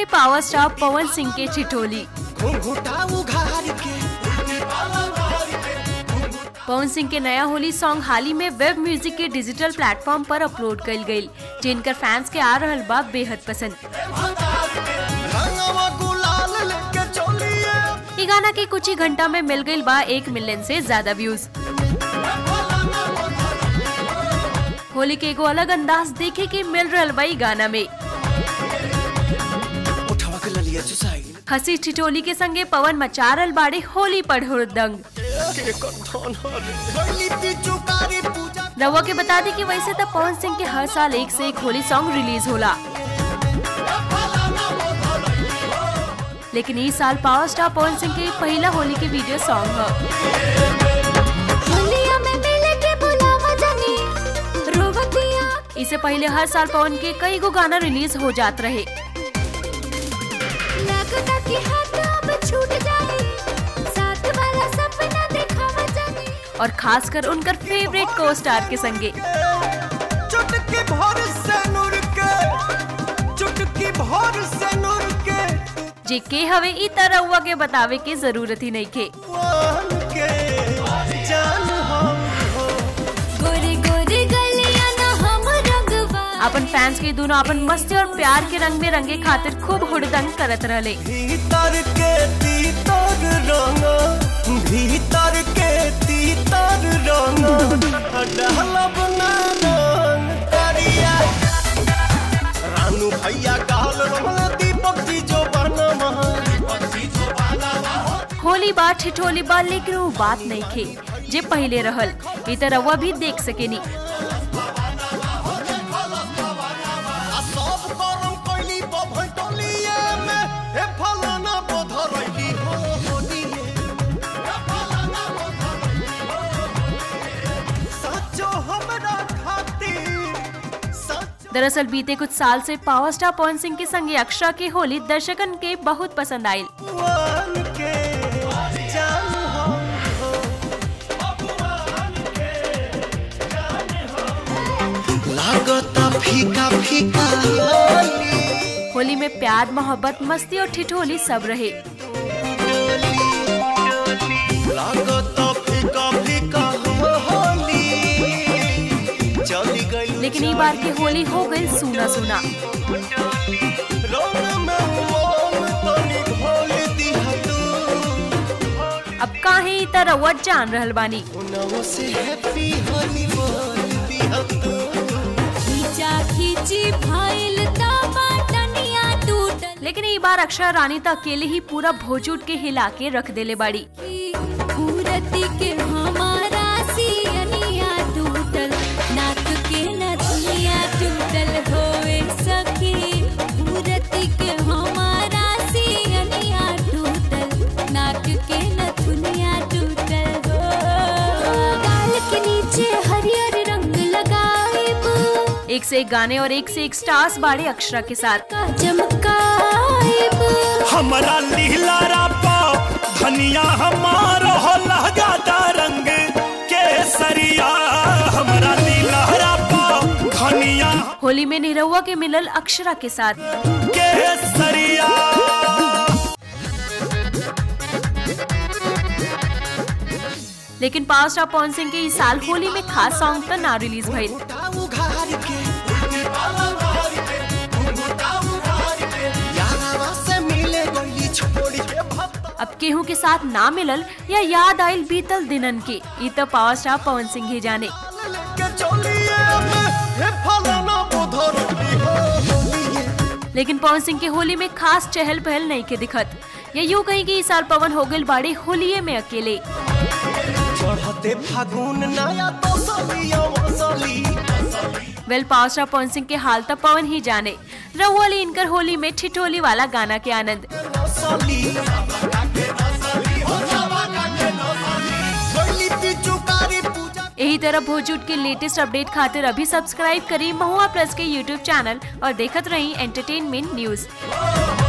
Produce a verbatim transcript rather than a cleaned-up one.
उल्टे power star Pawan Singh के चिटोली। पवन सिंह के नया होली सॉन्ग हाल ही में वेब म्यूजिक के डिजिटल प्लेटफॉर्म पर अपलोड कर गई, जिनकर फैंस के आ रहल बा बेहद पसंद। ये गाना के कुछ ही घंटा में मिल गई बा एक मिलियन से ज्यादा व्यूज। होली के एगो अलग अंदाज देखे के मिल रहल बा गाना में। हंसी ठिठोली के संगे पवन मचा रहल बाड़े होली पर हुड़दंग। रहुआ के बता दी कि वैसे तो पवन सिंह के हर साल एक से एक होली सॉन्ग रिलीज होला, लेकिन इस साल पावर स्टार पवन सिंह के पहला होली के वीडियो सॉन्ग है। इससे पहले हर साल पवन के कई गो गाना रिलीज हो जाते रहे। और खासकर उनकर फेवरेट को स्टार के संगे। जे के हवे ई तरहुआ के बतावे के जरूरत ही नहीं के। अपन फैंस के दोनों अपन मस्ती और प्यार के रंग में रंगे खातिर खूब हुड़दंग करत रहले। होली बात ठिठोली बात, लेकिन वो बात नहीं खे जे पहले रहल। ई तरहुआ भी देख सकेनी। दरअसल बीते कुछ साल से पावर स्टार पवन सिंह के संगे अक्षरा की होली दर्शकन के बहुत पसंद आई। होली में प्यार मोहब्बत मस्ती और ठिठोली सब रहे। लेकिन इस बार की होली हो गई सुना सुना। अब काहे तरहुआ जान रहल बानी। लेकिन इस बार अक्षरा रानी तक अकेले ही पूरा भोजपुर के हिला के रख देले बाड़ी। एक से एक गाने और एक से एक स्टार्स बाड़े अक्षरा के साथ। हमारा लीलारा पाप धनिया हमारा हो लहगाता रंग केसरिया, हमारा लीलारा पाप धनिया। होली में निरहुआ के मिलल अक्षरा के साथ केसरिया। लेकिन पावर स्टार पवन सिंह के इस साल होली में खास सॉन्ग तो ना रिलीज भइल। अब केहू के साथ ना मिलल या याद आयल बीतल दिनन के, ये तो पावर स्टार पवन सिंह ही जाने। लेकिन पवन सिंह के होली में खास चहल पहल नहीं के दिखत, या यूँ कहीं कि इस साल पवन हो गए बाड़े होलिये में अकेले। Well power star Pawan Singh के हाल तो पवन ही जाने। रहुआ ले इनकर होली में ठिठोली वाला गाना के आनंद। यही तरह भोजपुर के लेटेस्ट अपडेट खातिर अभी सब्सक्राइब करी महुआ प्लस के यूट्यूब चैनल और देखत रही एंटरटेनमेंट न्यूज।